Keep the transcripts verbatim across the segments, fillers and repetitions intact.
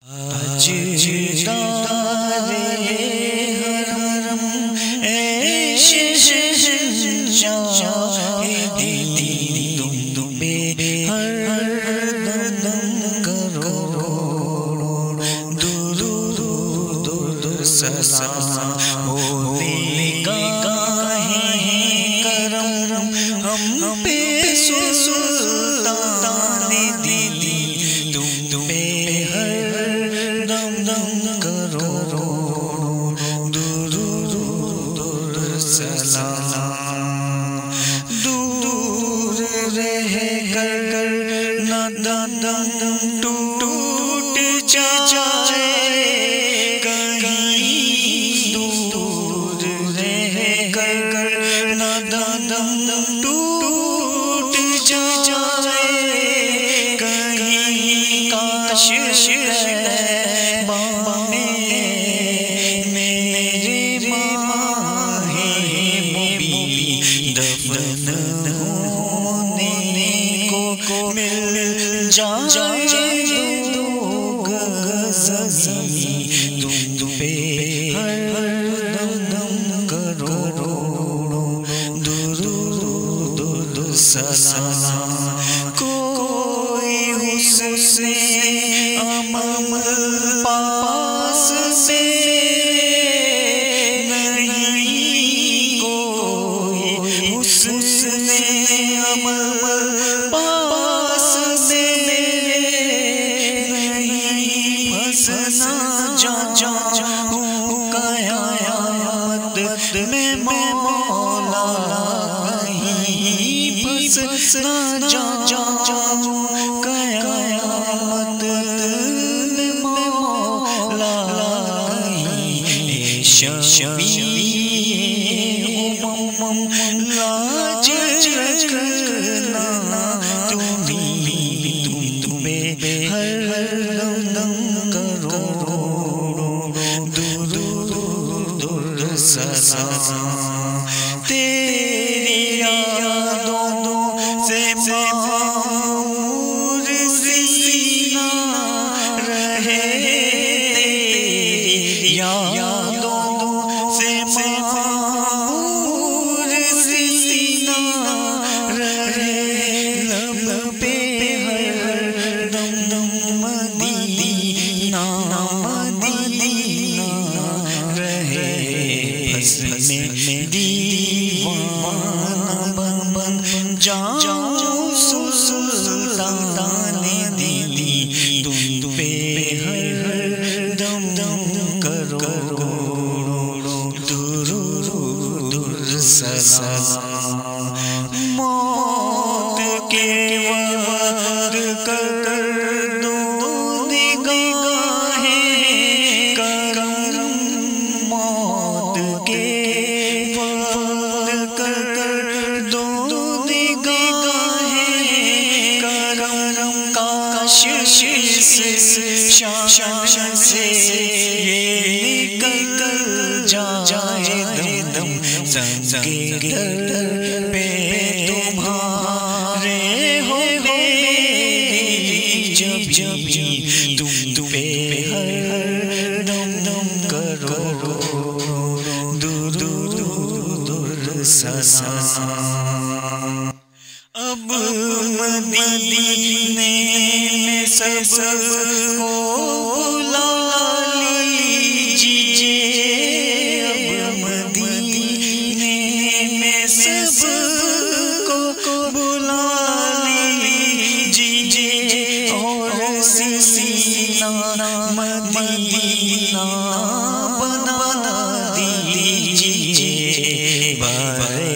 ताजदार ए हरम ए शहंशाह ए दीन, तुम तुम पे हर दम करो दुरूद दुरूद सलाम। होने का है करम हम पे सुल्तान ए दीन, तुम तुम पे टूट जाए कहीं दूर रह कर ना दम टूट जाए कहीं। काश बाबा में मेरे माँ है मोबी दफन होने को मिल जाए तुम पे हर दम करो दुरूद सलाम। कोई हुस्न अमन पास से नहीं, कोई हुस्न अमन पास से नहीं। फंसना जा में मौला कहीं फंस ना जाऊं कयामत में मौला कहीं। शफीए उम्म लाज रखना तुम्हीं, तुम तुम पे हर दम करो सलाम। तेरी यादों से मामूर सीना रहे, तेरी यादों से मामूर सीना रहे। लब पे हर दम दम मदीना मदीना रहे। दीवाना बन बन जाऊं सुल्तान ए दीन, तुम पे हर दम दम करो दुरूद सलाम। मौत के वक्त कर दो निगाहें करम, मौत के शान से ये निकल जाए दम संग के दर पे तुम्हारे हो मेरी जब जबी, तुम पे हर दम दम करो दुरूद सलाम। अब मदीने में सबको ला लीजिए, अब मदीने में सबको बुला लीजिए। और सीना मदीना बना दीजिए बारे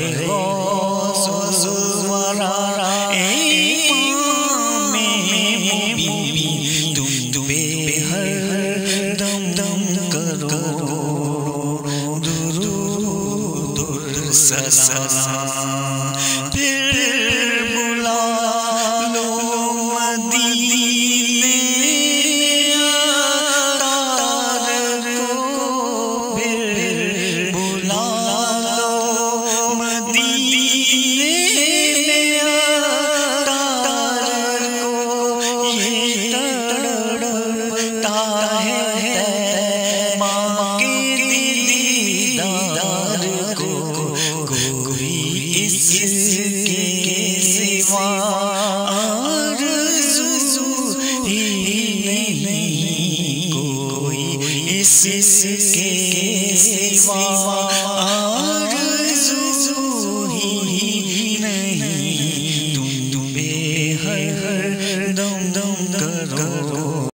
सलाम। फिर बुला लो मदीने तार को, फिर बुला लो मदीने तार को। ये तड़प करता है माँ के दीदार को कोई इसके सिवा आरज़ू ही नहीं, कोई इसके सिवा।